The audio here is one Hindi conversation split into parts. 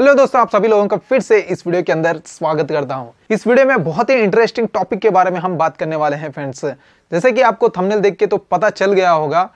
हेलो दोस्तों, आप सभी लोगों का फिर से इस वीडियो के अंदर स्वागत करता हूं। इस वीडियो में बहुत ही इंटरेस्टिंग टॉपिक के बारे में हम बात करने वाले हैं फ्रेंड्स। जैसे कि आपको थंबनेल देख के तो पता चल गया होगा,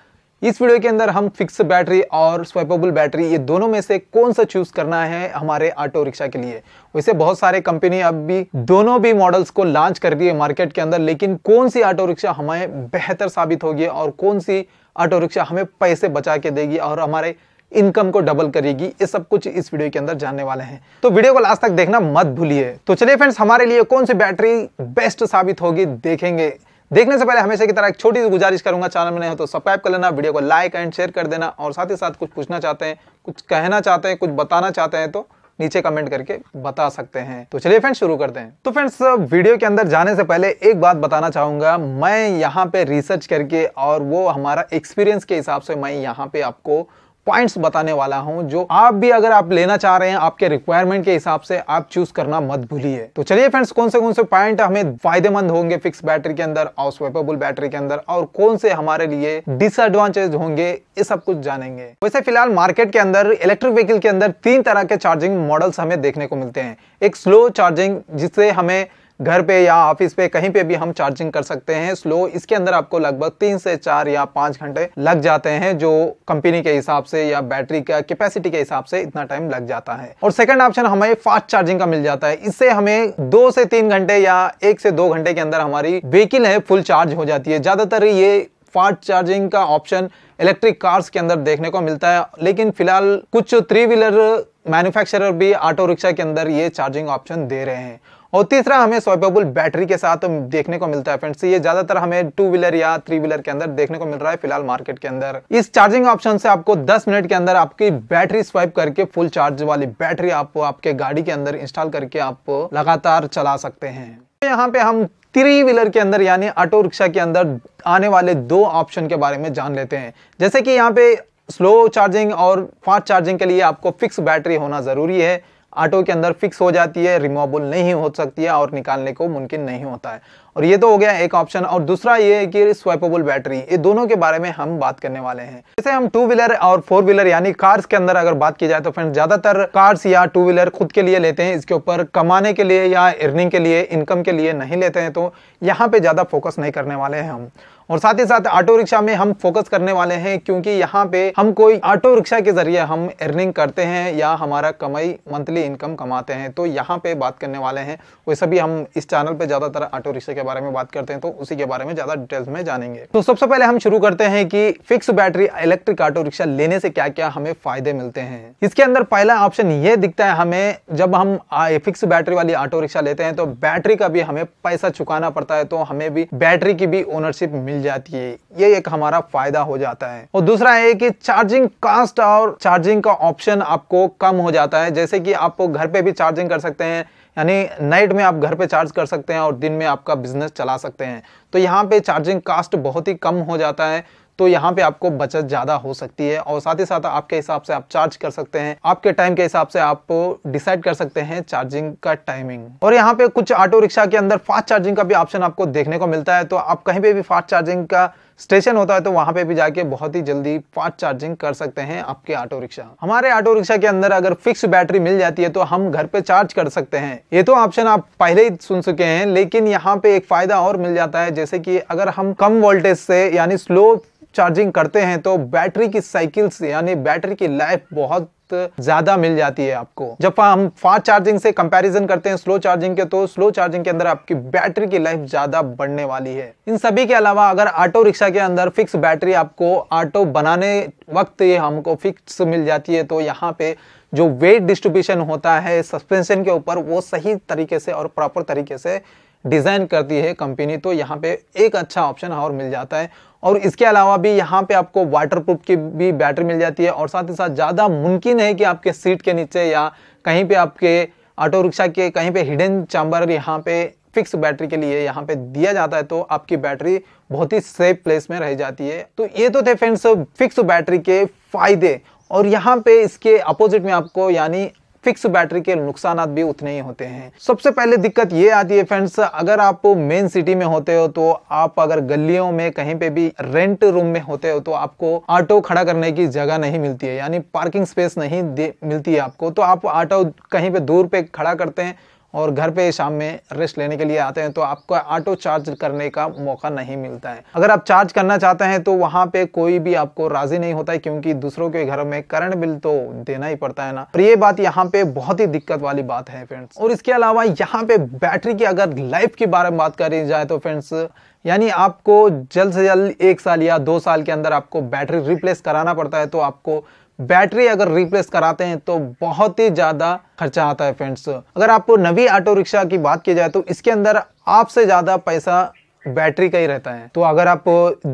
इस वीडियो के अंदर हम फिक्स बैटरी और स्वैपेबल बैटरी ये दोनों में से कौन सा चूज करना है हमारे ऑटो रिक्शा के लिए। वैसे बहुत सारे कंपनी अब भी दोनों भी मॉडल्स को लॉन्च कर रही है मार्केट के अंदर, लेकिन कौन सी ऑटो रिक्शा हमें बेहतर साबित होगी और कौन सी ऑटो रिक्शा हमें पैसे बचा के देगी और हमारे इनकम को डबल करेगी, ये सब कुछ इस वीडियो के अंदर जानने वाले हैं। तो वीडियो को लास्ट तक देखना मत भूलिए। तो चलिए फ्रेंड्स, हमारे लिए कौन सी बैटरी बेस्ट साबित होगी देखेंगे। देखने से पहले हमेशा की तरह एक छोटी सी गुजारिश करूंगा, चैनल में नए हो तो सब्सक्राइब कर लेना, वीडियो को लाइक एंड शेयर कर देना, और साथ ही साथ कुछ पूछना चाहते हैं, कुछ कहना चाहते हैं, कुछ बताना चाहते हैं तो नीचे कमेंट करके बता सकते हैं। तो चलिए फ्रेंड्स शुरू करते हैं। तो फ्रेंड्स वीडियो के अंदर जाने से पहले एक बात बताना चाहूंगा, मैं यहाँ पे रिसर्च करके और वो हमारा एक्सपीरियंस के हिसाब से मैं यहाँ पे आपको पॉइंट्स बताने वाला हूं, जो आप भी अगर आप लेना चाह रहे हैं आपके रिक्वायरमेंट के हिसाब से आप चूज करना मत भूलिए। तो चलिए फ्रेंड्स, कौन से पॉइंट हमें फायदेमंद होंगे फिक्स बैटरी के अंदर और स्वैपेबल बैटरी के अंदर, और कौन से हमारे लिए डिसएडवांटेज होंगे, ये सब कुछ जानेंगे। वैसे फिलहाल मार्केट के अंदर इलेक्ट्रिक व्हीकल के अंदर 3 तरह के चार्जिंग मॉडल्स हमें देखने को मिलते हैं। एक स्लो चार्जिंग, जिससे हमें घर पे या ऑफिस पे कहीं पे भी हम चार्जिंग कर सकते हैं स्लो। इसके अंदर आपको लगभग 3 से 4 या 5 घंटे लग जाते हैं, जो कंपनी के हिसाब से या बैटरी का कैपेसिटी के हिसाब से इतना टाइम लग जाता है। और सेकंड ऑप्शन हमें फास्ट चार्जिंग का मिल जाता है, इससे हमें 2 से 3 घंटे या 1 से 2 घंटे के अंदर हमारी व्हीकल है फुल चार्ज हो जाती है। ज्यादातर ये फास्ट चार्जिंग का ऑप्शन इलेक्ट्रिक कार्स के अंदर देखने को मिलता है, लेकिन फिलहाल कुछ 3 व्हीलर मैन्युफैक्चरर भी ऑटो रिक्शा के अंदर ये चार्जिंग ऑप्शन दे रहे हैं। और तीसरा हमें स्वैपेबल बैटरी के साथ देखने को मिलता है फ्रेंड्स, ये ज्यादातर हमें 2 व्हीलर या 3 व्हीलर के अंदर देखने को मिल रहा है फिलहाल मार्केट के अंदर। इस चार्जिंग ऑप्शन से आपको 10 मिनट के अंदर आपकी बैटरी स्वाइप करके फुल चार्ज वाली बैटरी आप आपके गाड़ी के अंदर इंस्टॉल करके आप लगातार चला सकते हैं। यहाँ पे हम 3 व्हीलर के अंदर यानी ऑटो रिक्शा के अंदर आने वाले 2 ऑप्शन के बारे में जान लेते हैं। जैसे कि यहाँ पे स्लो चार्जिंग और फास्ट चार्जिंग के लिए आपको फिक्स बैटरी होना जरूरी है, ऑटो के अंदर फिक्स हो जाती है, रिमूवेबल नहीं हो सकती है और निकालने को मुमकिन नहीं होता है। और ये तो हो गया एक ऑप्शन। और दूसरा ये है कि स्वैपेबल बैटरी, ये दोनों के बारे में हम बात करने वाले हैं। जैसे हम 2 व्हीलर और 4 व्हीलर यानी कार्स के अंदर अगर बात की जाए तो फ्रेंड्स ज्यादातर कार्स या 2 व्हीलर खुद के लिए लेते हैं, इसके ऊपर कमाने के लिए या अर्निंग के लिए इनकम के लिए नहीं लेते हैं, तो यहाँ पे ज्यादा फोकस नहीं करने वाले हैं हम। और साथ ही साथ ऑटो रिक्शा में हम फोकस करने वाले हैं, क्योंकि यहाँ पे हम कोई ऑटो रिक्शा के जरिए हम अर्निंग करते हैं या हमारा कमाई मंथली इनकम कमाते हैं, तो यहाँ पे बात करने वाले हैं। वैसे भी हम इस चैनल पे ज्यादातर ऑटो रिक्शा के बारे में बात करते हैं, तो उसी के बारे में ज्यादा डिटेल्स में जानेंगे। तो सबसे पहले हम शुरू करते हैं कि fix battery electric auto rickshaw लेने से क्या क्या हमें फायदे मिलते हैं। इसके अंदर पहला ऑप्शन ये दिखता है हमें, जब हम फिक्स बैटरी वाली ऑटो रिक्शा लेते हैं तो बैटरी का भी हमें पैसा चुकाना पड़ता है, तो हमें भी बैटरी की भी ओनरशिप मिल जाती है, ये एक हमारा फायदा हो जाता है। और दूसरा है कि चार्जिंग कास्ट और चार्जिंग का ऑप्शन आपको कम हो जाता है, जैसे कि आप घर पे भी चार्जिंग कर सकते हैं, यानी नाइट में आप घर पे चार्ज कर सकते हैं और दिन में आपका बिजनेस चला सकते हैं, तो यहाँ पे चार्जिंग कास्ट बहुत ही कम हो जाता है, तो यहाँ पे आपको बचत ज्यादा हो सकती है। और साथ ही साथ आपके हिसाब से आप चार्ज कर सकते हैं, आपके टाइम के हिसाब से आप डिसाइड कर सकते हैं चार्जिंग का टाइमिंग। और यहाँ पे कुछ ऑटो रिक्शा के अंदर फास्ट चार्जिंग का भी ऑप्शन आपको देखने को मिलता है, तो आप कहीं पे भी फास्ट चार्जिंग का स्टेशन होता है तो वहां पे भी जाके बहुत ही जल्दी फास्ट चार्जिंग कर सकते हैं आपके ऑटो रिक्शा। हमारे ऑटो रिक्शा के अंदर अगर फिक्स बैटरी मिल जाती है तो हम घर पे चार्ज कर सकते हैं, ये तो ऑप्शन आप पहले ही सुन चुके हैं, लेकिन यहाँ पे एक फायदा और मिल जाता है, जैसे कि अगर हम कम वोल्टेज से यानी स्लो चार्जिंग करते हैं तो बैटरी की साइकिल्स यानी बैटरी की लाइफ बहुत ज्यादा मिल जाती है आपको। जब हम फास्ट चार्जिंग से कंपैरिजन करते हैं स्लो चार्जिंग के, तो स्लो चार्जिंग के अंदर आपकी बैटरी की लाइफ ज्यादा बढ़ने वाली है। इन सभी के अलावा अगर ऑटो रिक्शा के अंदर फिक्स बैटरी आपको ऑटो बनाने वक्त ये हमको फिक्स मिल जाती है, तो यहाँ पे जो वेट डिस्ट्रीब्यूशन होता है सस्पेंशन के ऊपर वो सही तरीके से और प्रॉपर तरीके से डिजाइन करती है कंपनी, तो यहाँ पे एक अच्छा ऑप्शन और मिल जाता है। और इसके अलावा भी यहाँ पे आपको वाटरप्रूफ की भी बैटरी मिल जाती है, और साथ ही साथ ज़्यादा मुमकिन है कि आपके सीट के नीचे या कहीं पे आपके ऑटो रिक्शा के कहीं पे हिडन चैम्बर यहाँ पे फिक्स बैटरी के लिए यहाँ पे दिया जाता है, तो आपकी बैटरी बहुत ही सेफ प्लेस में रह जाती है। तो ये तो थे फ्रेंड्स फिक्स बैटरी के फायदे। और यहाँ पे इसके अपोजिट में आपको यानी फिक्स बैटरी के नुकसान भी उतने ही होते हैं। सबसे पहले दिक्कत ये आती है फ्रेंड्स, अगर आप मेन सिटी में होते हो तो आप अगर गलियों में कहीं पे भी रेंट रूम में होते हो तो आपको ऑटो खड़ा करने की जगह नहीं मिलती है, यानी पार्किंग स्पेस नहीं मिलती है आपको, तो आप ऑटो कहीं पे दूर पे खड़ा करते हैं और घर पे शाम में रेस्ट लेने के लिए आते हैं तो आपको ऑटो चार्ज करने का मौका नहीं मिलता है। अगर आप चार्ज करना चाहते हैं तो वहाँ पे कोई भी आपको राजी नहीं होता है, क्योंकि दूसरों के घर में करंट बिल तो देना ही पड़ता है ना। और ये बात यहाँ पे बहुत ही दिक्कत वाली बात है फ्रेंड्स। और इसके अलावा यहाँ पे बैटरी की अगर लाइफ के बारे में बात करी जाए तो फ्रेंड्स, यानी आपको जल्द से जल्द 1 साल या 2 साल के अंदर आपको बैटरी रिप्लेस कराना पड़ता है, तो आपको बैटरी अगर रिप्लेस कराते हैं तो बहुत ही ज़्यादा खर्चा आता है फ्रेंड्स। अगर आपको नवी ऑटो रिक्शा की बात की जाए तो इसके अंदर आपसे ज़्यादा पैसा बैटरी का ही रहता है, तो अगर आप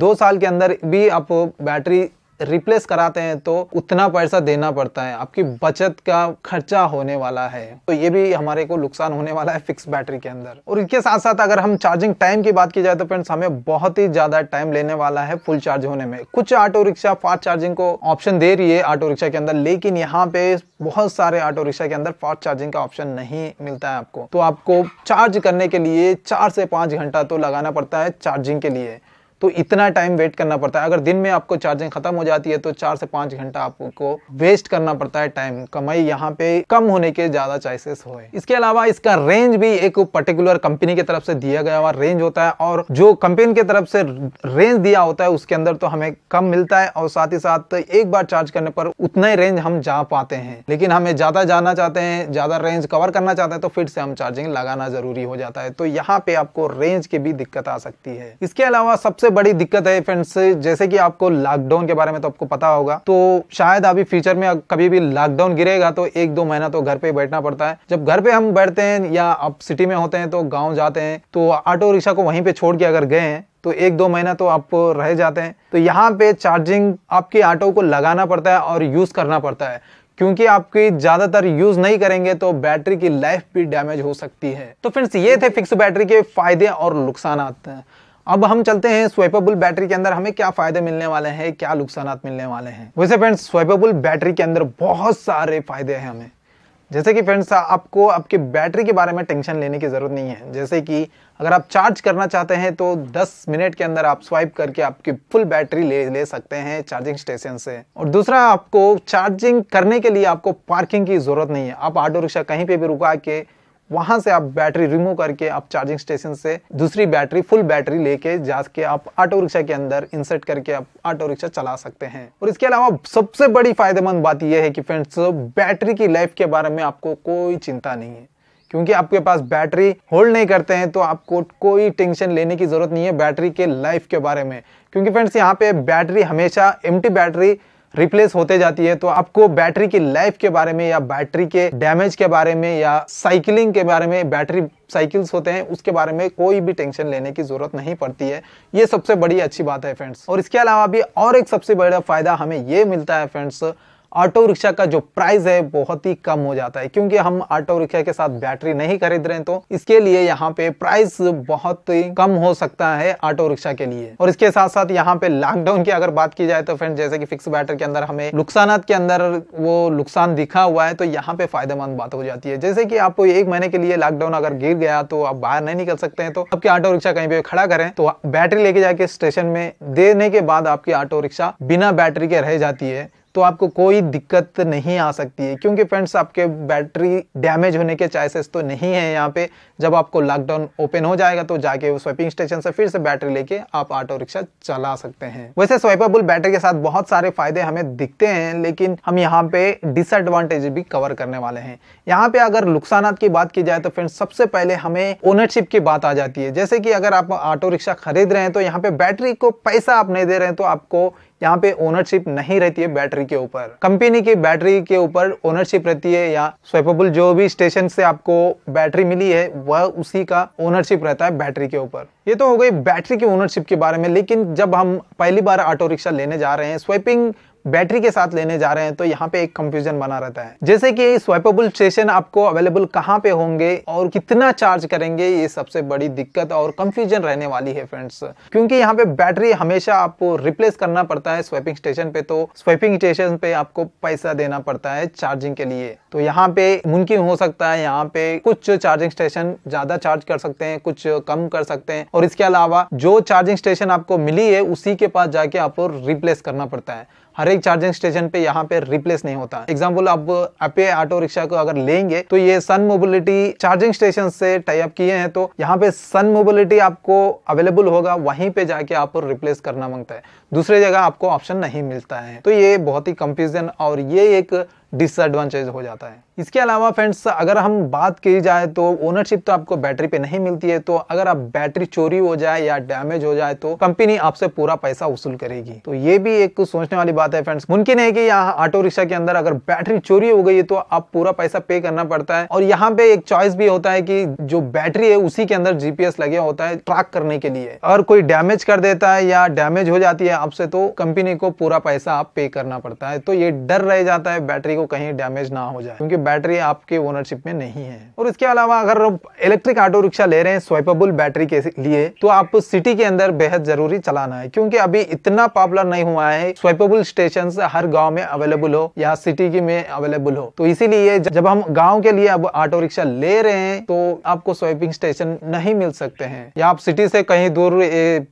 2 साल के अंदर भी आप बैटरी रिप्लेस कराते हैं तो उतना पैसा देना पड़ता है, आपकी बचत का खर्चा होने वाला है, तो ये भी हमारे को नुकसान होने वाला है फिक्स बैटरी के अंदर। और इसके साथ साथ अगर हम चार्जिंग टाइम की बात की जाए तो फ्रेंड्स, हमें बहुत ही ज्यादा टाइम लेने वाला है फुल चार्ज होने में। कुछ ऑटो रिक्शा फास्ट चार्जिंग को ऑप्शन दे रही है ऑटो रिक्शा के अंदर, लेकिन यहाँ पे बहुत सारे ऑटो रिक्शा के अंदर फास्ट चार्जिंग का ऑप्शन नहीं मिलता है आपको, तो आपको चार्ज करने के लिए 4 से 5 घंटा तो लगाना पड़ता है चार्जिंग के लिए, तो इतना टाइम वेट करना पड़ता है। अगर दिन में आपको चार्जिंग खत्म हो जाती है तो 4 से 5 घंटा आपको वेस्ट करना पड़ता है टाइम, कमाई यहाँ पे कम होने के ज़्यादा चांसेस होए। इसके अलावा इसका रेंज भी एक पर्टिकुलर कंपनी की तरफ से दिया गया हुआ रेंज होता है, और जो कंपनी की तरफ से रेंज दिया होता है उसके अंदर तो हमें कम मिलता है, और साथ ही साथ एक बार चार्ज करने पर उतना ही रेंज हम जा पाते हैं। लेकिन हमें ज़्यादा जाना चाहते हैं, ज़्यादा रेंज कवर करना चाहते हैं तो फिर से हम चार्जिंग लगाना जरूरी हो जाता है, तो यहाँ पे आपको रेंज की भी दिक्कत आ सकती है। इसके अलावा सबसे बड़ी दिक्कत है फ्रेंड्स, जैसे कि आपको लॉकडाउन के बारे में तो आपको पता होगा, तो शायद अभी फ्यूचर में कभी भी लॉकडाउन गिरेगा तो 1-2 महीना तो घर पे बैठना पड़ता है। जब घर पे हम बैठते हैं या आप सिटी में होते हैं तो गांव जाते हैं, तो ऑटो रिक्शा को वहीं पे छोड़ के अगर गए हैं तो 1-2 महीना तो आप रह जाते हैं, तो यहाँ पे चार्जिंग आपके ऑटो को लगाना पड़ता है और यूज करना पड़ता है, क्योंकि आपकी ज़्यादातर यूज़ नहीं करेंगे तो बैटरी की लाइफ भी डैमेज हो सकती है। तो फ्रेंड्स, ये थे फिक्स बैटरी के फायदे और नुकसान। अब हम चलते हैं स्वैपेबल बैटरी के अंदर हमें क्या फायदे मिलने वाले हैं, क्या नुकसानात मिलने वाले हैं। वैसे फ्रेंड्स, स्वैपेबल बैटरी के अंदर बहुत सारे फायदे हैं हमें, जैसे कि फ्रेंड्स आपको आपके बैटरी के बारे में टेंशन लेने की ज़रूरत नहीं है। जैसे कि अगर आप चार्ज करना चाहते हैं तो 10 मिनट के अंदर आप स्वाइप करके आपकी फुल बैटरी ले सकते हैं चार्जिंग स्टेशन से। और दूसरा, आपको चार्जिंग करने के लिए आपको पार्किंग की ज़रूरत नहीं है, आप ऑटो रिक्शा कहीं पर भी रुका के वहाँ से आप बैटरी रिमूव करके आप चार्जिंग स्टेशन से दूसरी बैटरी फुल बैटरी लेके जाके आप ऑटो रिक्शा के अंदर इंसर्ट करके आप ऑटो रिक्शा चला सकते हैं। और इसके अलावा सबसे बड़ी फायदेमंद बात यह है कि फ्रेंड्स, बैटरी की लाइफ के बारे में आपको कोई चिंता नहीं है, क्योंकि आपके पास बैटरी होल्ड नहीं करते हैं तो आपको कोई टेंशन लेने की ज़रूरत नहीं है बैटरी के लाइफ के बारे में, क्योंकि फ्रेंड्स यहाँ पे बैटरी हमेशा एम्प्टी बैटरी रिप्लेस होते जाती है, तो आपको बैटरी की लाइफ के बारे में या बैटरी के डैमेज के बारे में या साइकिलिंग के बारे में, बैटरी साइकिल्स होते हैं उसके बारे में कोई भी टेंशन लेने की जरूरत नहीं पड़ती है। ये सबसे बड़ी अच्छी बात है फ्रेंड्स। और इसके अलावा भी और एक सबसे बड़ा फायदा हमें ये मिलता है फ्रेंड्स, ऑटो रिक्शा का जो प्राइस है बहुत ही कम हो जाता है, क्योंकि हम ऑटो रिक्शा के साथ बैटरी नहीं खरीद रहे हैं तो इसके लिए यहाँ पे प्राइस बहुत ही कम हो सकता है ऑटो रिक्शा के लिए। और इसके साथ साथ यहाँ पे लॉकडाउन की अगर बात की जाए तो फ्रेंड्स, जैसे कि फिक्स बैटरी के अंदर हमें नुकसानात के अंदर वो नुकसान दिखा हुआ है, तो यहाँ पे फायदेमंद बात हो जाती है। जैसे कि आपको 1 महीने के लिए लॉकडाउन अगर गिर गया तो आप बाहर नहीं निकल सकते हैं, तो आपकी ऑटो रिक्शा कहीं पे खड़ा करें तो बैटरी लेके जाके स्टेशन में देने के बाद आपकी ऑटो रिक्शा बिना बैटरी के रह जाती है, तो आपको कोई दिक्कत नहीं आ सकती है, क्योंकि फ्रेंड्स आपके बैटरी डैमेज होने के चांसेस तो नहीं है। यहाँ पे जब आपको लॉकडाउन ओपन हो जाएगा तो जाके वो स्वैपिंग स्टेशन से फिर से बैटरी लेके आप ऑटो रिक्शा चला सकते हैं। वैसे स्वैपेबल बैटरी के साथ बहुत सारे फायदे हमें दिखते हैं, लेकिन हम यहाँ पे डिसएडवांटेज भी कवर करने वाले हैं। यहाँ पे अगर नुकसान की बात की जाए तो फ्रेंड्स, सबसे पहले हमें ओनरशिप की बात आ जाती है। जैसे कि अगर आप ऑटो रिक्शा खरीद रहे हैं तो यहाँ पे बैटरी को पैसा आप नहीं दे रहे हैं, तो आपको यहाँ पे ओनरशिप नहीं रहती है बैटरी के ऊपर, कंपनी की बैटरी के ऊपर ओनरशिप रहती है, या स्वैपेबल जो भी स्टेशन से आपको बैटरी मिली है वह उसी का ओनरशिप रहता है बैटरी के ऊपर। ये तो हो गई बैटरी की ओनरशिप के बारे में, लेकिन जब हम पहली बार ऑटो रिक्शा लेने जा रहे हैं, स्वैपिंग बैटरी के साथ लेने जा रहे हैं तो यहाँ पे एक कंफ्यूजन बना रहता है। जैसे कि स्वैपेबल स्टेशन आपको अवेलेबल कहाँ पे होंगे और कितना चार्ज करेंगे, ये सबसे बड़ी दिक्कत और कंफ्यूजन रहने वाली है फ्रेंड्स, क्योंकि यहाँ पे बैटरी हमेशा आपको रिप्लेस करना पड़ता है स्वैपिंग स्टेशन पे, तो स्वैपिंग स्टेशन पे आपको पैसा देना पड़ता है चार्जिंग के लिए। तो यहाँ पे मुमकिन हो सकता है यहाँ पे कुछ चार्जिंग स्टेशन ज्यादा चार्ज कर सकते हैं, कुछ कम कर सकते हैं, और इसके अलावा जो चार्जिंग स्टेशन आपको मिली है उसी के पास जाके आपको रिप्लेस करना पड़ता है। हर एक चार्जिंग स्टेशन पे यहाँ पे रिप्लेस नहीं होता। एग्जाम्पल आप अपे ऑटो रिक्शा को अगर लेंगे तो ये सन मोबिलिटी चार्जिंग स्टेशन से टाई अप किए हैं, तो यहाँ पे सन मोबिलिटी आपको अवेलेबल होगा, वहीं पे जाके आपको रिप्लेस करना मांगता है, दूसरे जगह आपको ऑप्शन नहीं मिलता है। तो ये बहुत ही कंफ्यूजन और ये एक डिसएडवांटेज हो जाता है। इसके अलावा फ्रेंड्स अगर हम बात की जाए तो ओनरशिप तो आपको बैटरी पे नहीं मिलती है, तो अगर आप बैटरी चोरी हो जाए या डैमेज हो जाए तो कंपनी आपसे पूरा पैसा वसूल करेगी। तो ये भी एक सोचने वाली बात है फ्रेंड्स। मुमकिन है कि यहाँ ऑटो रिक्शा के अंदर अगर बैटरी चोरी हो गई है तो आप पूरा पैसा पे करना पड़ता है, और यहाँ पे एक चॉइस भी होता है कि जो बैटरी है उसी के अंदर GPS लगे होता है ट्रैक करने के लिए, और कोई डैमेज कर देता है या डैमेज हो जाती है आपसे तो कंपनी को पूरा पैसा आप पे करना पड़ता है। तो ये डर रह जाता है बैटरी को कहीं डैमेज ना हो जाए, क्योंकि बैटरी आपके ओनरशिप में नहीं है। और इसके अलावा अगर इलेक्ट्रिक ऑटो रिक्शा ले रहे हैं स्वाइपेबल बैटरी के लिए तो आपको सिटी के अंदर बेहद जरूरी चलाना है, क्योंकि अभी इतना पॉपुलर नहीं हुआ है स्वाइपेबल स्टेशन हर गांव में अवेलेबल हो या सिटी की में अवेलेबल हो। तो इसीलिए जब हम गांव के लिए अब ऑटो रिक्शा ले रहे हैं तो आपको स्वाइपिंग स्टेशन नहीं मिल सकते हैं, या आप सिटी से कहीं दूर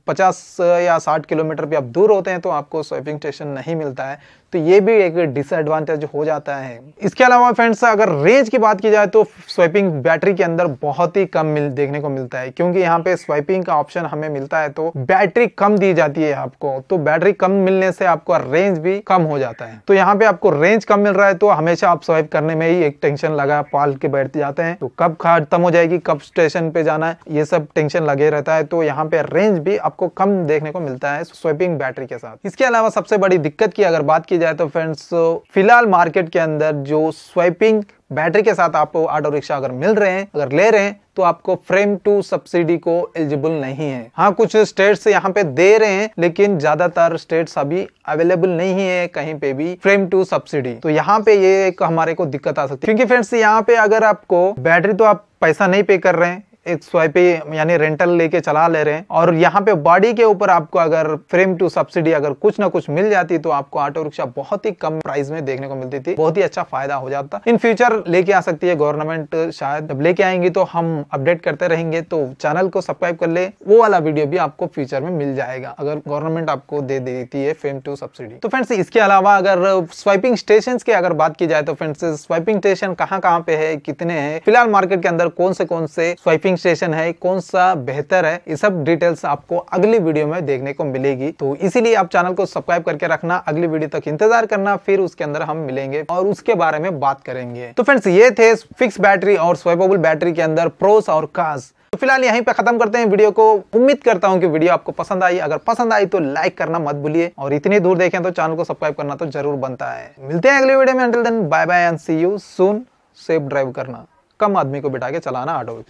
50 या 60 किलोमीटर पे आप दूर होते हैं तो आपको स्वाइपिंग स्टेशन नहीं मिलता है। तो ये भी एक डिसएडवांटेज हो जाता है। इसके अलावा फ्रेंड्स अगर रेंज की बात की जाए तो स्वाइपिंग बैटरी के अंदर बहुत ही कम देखने को मिलता है, क्योंकि यहाँ पे स्वाइपिंग का ऑप्शन हमें मिलता है तो बैटरी कम दी जाती है आपको, तो बैटरी कम मिलने से आपका रेंज भी कम हो जाता है। तो यहाँ पे आपको रेंज कम मिल रहा है तो हमेशा आप स्वाइप करने में ही एक टेंशन लगा पाल के बैठ जाते हैं, तो कब खत्म हो जाएगी, कब स्टेशन पे जाना है, ये सब टेंशन लगे रहता है। तो यहाँ पे रेंज भी आपको कम देखने को मिलता है स्वाइपिंग बैटरी के साथ। इसके अलावा सबसे बड़ी दिक्कत की अगर बात जाए तो फ्रेंड्स फिलहाल मार्केट के अंदर जो स्वाइपिंग बैटरी के साथ आपको ऑटो रिक्शा अगर मिल रहे हैं, अगर ले रहे हैं तो आपको FRAME II सब्सिडी को एलिजिबल नहीं है। हाँ, कुछ स्टेट्स यहाँ पे दे रहे हैं लेकिन ज्यादातर स्टेट्स अभी अवेलेबल नहीं है कहीं पे भी FRAME II सब्सिडी। तो यहाँ पे ये एक हमारे को दिक्कत आ सकती है, क्योंकि फ्रेंड्स यहाँ पे अगर आपको बैटरी तो आप पैसा नहीं पे कर रहे हैं, एक स्वाइप यानी रेंटल लेके चला ले रहे हैं, और यहाँ पे बॉडी के ऊपर आपको अगर FRAME II सब्सिडी अगर कुछ ना कुछ मिल जाती तो आपको ऑटो रिक्शा बहुत ही कम प्राइस में देखने को मिलती थी, बहुत ही अच्छा फायदा हो जाता। इन फ्यूचर लेके आ सकती है गवर्नमेंट, शायद जब लेके आएंगी तो हम अपडेट करते रहेंगे। तो चैनल को सब्सक्राइब कर ले, वो वाला वीडियो भी आपको फ्यूचर में मिल जाएगा अगर गवर्नमेंट आपको दे देती है FRAME II सब्सिडी। तो फ्रेंड्स इसके अलावा अगर स्वाइपिंग स्टेशन की अगर बात की जाए तो फ्रेंड्स स्वाइपिंग स्टेशन कहाँ पे है, कितने हैं, फिलहाल मार्केट के अंदर कौन से स्वाइपिंग स्टेशन है, कौन सा बेहतर है, ये सब डिटेल्स आपको अगली वीडियो में देखने को मिलेगी। तो इसीलिए आप चैनल को सब्सक्राइब करके रखना, अगली वीडियो तक इंतजार करना, फिर उसके अंदर हम मिलेंगे और उसके बारे में बात करेंगे। तो फ्रेंड्स ये थे फिक्स बैटरी और स्वाइपेबल बैटरी के अंदर प्रोस और कॉन्स। तो फिलहाल यहीं पे खत्म करते हैं वीडियो को। उम्मीद करता हूं कि वीडियो आपको पसंद आई, अगर पसंद आई तो लाइक करना मत भूलिए, और इतनी दूर देखें तो चैनल को सब्सक्राइब करना तो जरूर बनता है। मिलते हैं अगली वीडियो में, until then bye bye and see you soon. Safe drive करना, कम आदमी को बिठा के चलाना ऑटो।